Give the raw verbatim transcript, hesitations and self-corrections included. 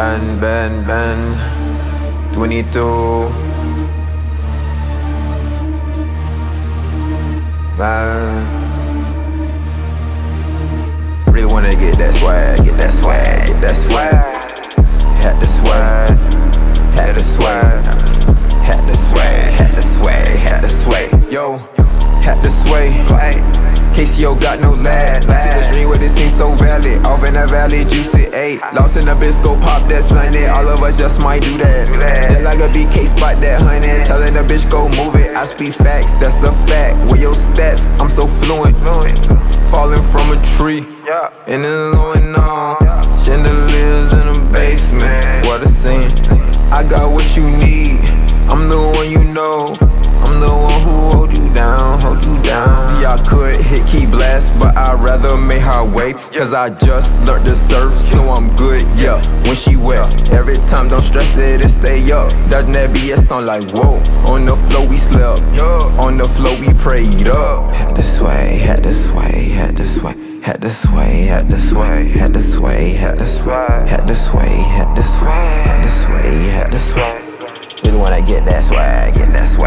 Ben, Ben, Ben, twenty-two. I really wanna get that swag, get that swag, get that swag. Had the swag, had the swag, had the swag, had the swag, had the swag. Yo, had the swag. K C O got no lag. See the stream with it seems so valid. Off in the valley, juice it, eight. Lost in the bisco, pop that Sunday. All of us just might do that. Just like a B K, spot that honey. Telling the bitch go move it. I speak facts, that's a fact. With your stats, I'm so fluent. Falling from a tree, in the low and on. Chandeliers in the basement, what a scene. I got what you need, I'm the one you know. I'm the one who hold you down, hold you down. See, I could hit key blast, but I'd rather make her wave. Cause I just learned to surf, so I'm good, yeah, when she wet. Every time, don't stress it and stay up. Doesn't that B S sound like, whoa. On the floor we slept, on the floor we prayed up. Had the sway, had the sway, had the sway. Had the sway, had the sway, had the sway, had the sway. Had the sway, had the sway, had the sway, had the sway. Really wanna get that swag, get that swag.